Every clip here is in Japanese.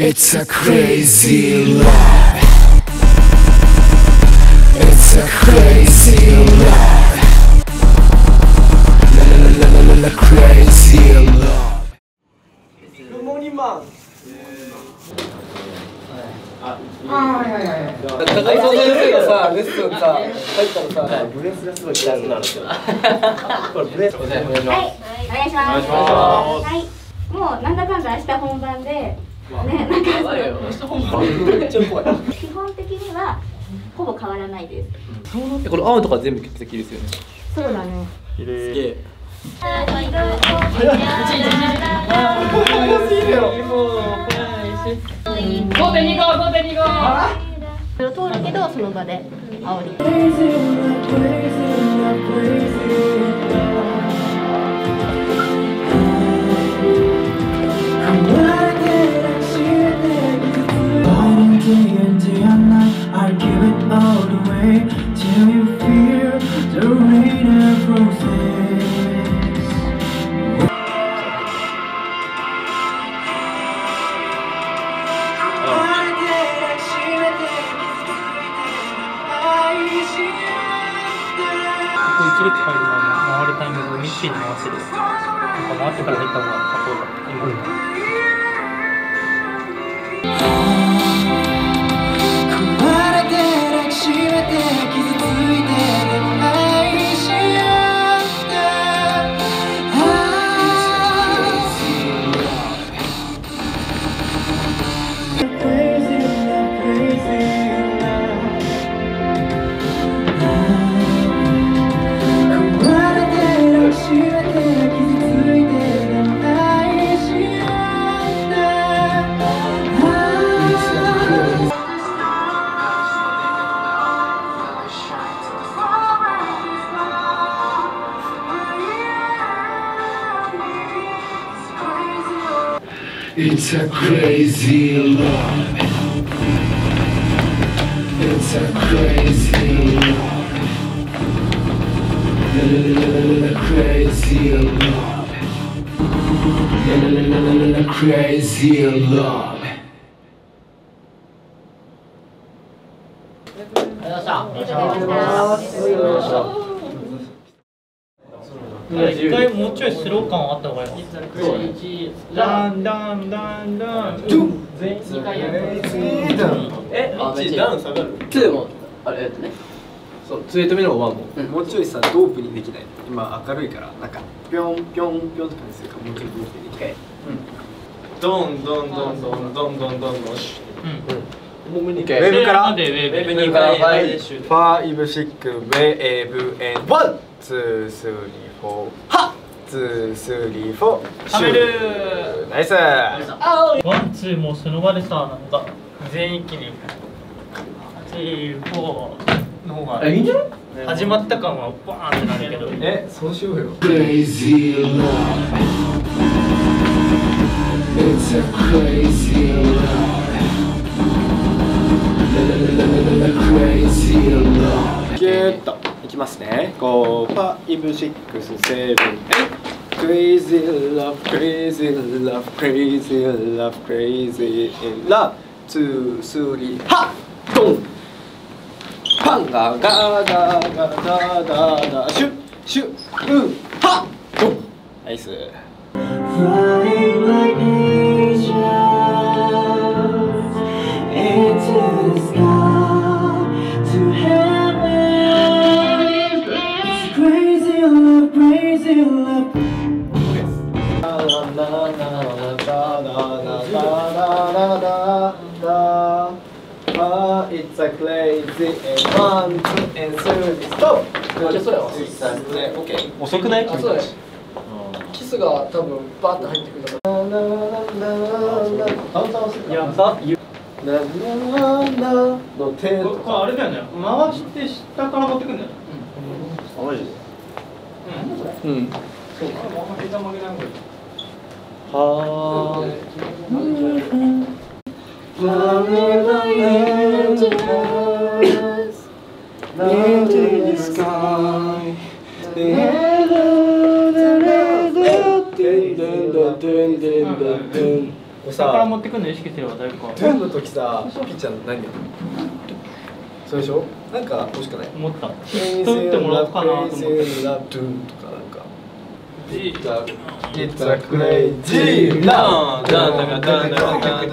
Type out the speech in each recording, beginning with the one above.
It's a crazy love. It's a crazy love. La crazy love. Good morning, mom. Yeah.ね、なんか基本的にはほぼ変わらないです。これ青とか全部欠席ですよね。そうだね。綺麗。通るけどその場で煽り。I give it all away till you feel the rain approaching.It's a crazy love. It's a crazy love. La crazy love. La crazy love. 一回もうちょいスロー感あった方がいい。ダンダンダンダン。え、ダン下がる。2もあれね。そう、ツイート目の1も。もうちょいさドープにできない。今明るいからなんかピョンピョンピョンとかにするからもうちょいドープにできない。ドンドンドンドンドンドンドンドン。ウェーブからウェーブにから5、6、ウェーブエンド1。2、3、4、はっ 2、3、4、シューナイス。ワン、ツーもうその場でさ、なんか全員一気に8、4の方が始まった感はバーンってなるけど、え、そうしようよ。 Crazy love. It's a crazy love. Crazy love. ギューッといきますね。5、5、6、7、8 Crazy love, crazy love, crazy love, crazy love 2、3、はっドンパンガガガガガガガシュッシュッウはっドンナイス。It's a crazy and one, two, and three, stop! 遅くない？キスが多分バーッと入ってくるから。やばい。の手とかあれだよね、回して下から持ってくんだよね。あ、マジで？うん、そうか。下から持ってくるの意識すれば誰か。ドゥンの時さ、ピッちゃん何やる？それでしょ？なんか欲しくない？思った。取ってもらおうかなと思って。Crazy Love D.U.N.K. とかなんか。It's a crazy love。なんだ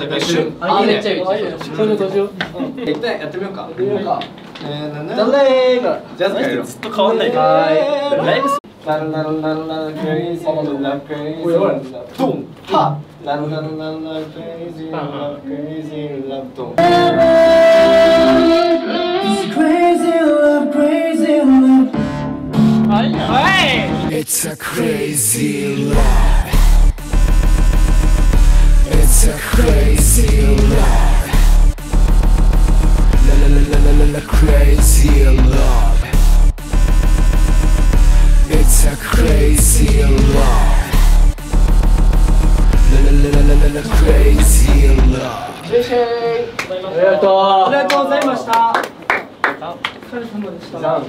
かシュン。あれめっちゃいい。それどうしよう。一旦やってみようか。誰が？ジャズ界ずっと変わんないから。ライブ。Crazy Love D.U.N.K. は。Crazy Love D.U.N.K.It's a crazy love. It's a crazy love. La la la la la la crazy love. It's a crazy love. La la la la la la crazy love. ありがとうございました。お疲れ様でした。